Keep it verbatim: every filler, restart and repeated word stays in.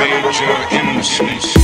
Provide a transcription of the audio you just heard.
major industries.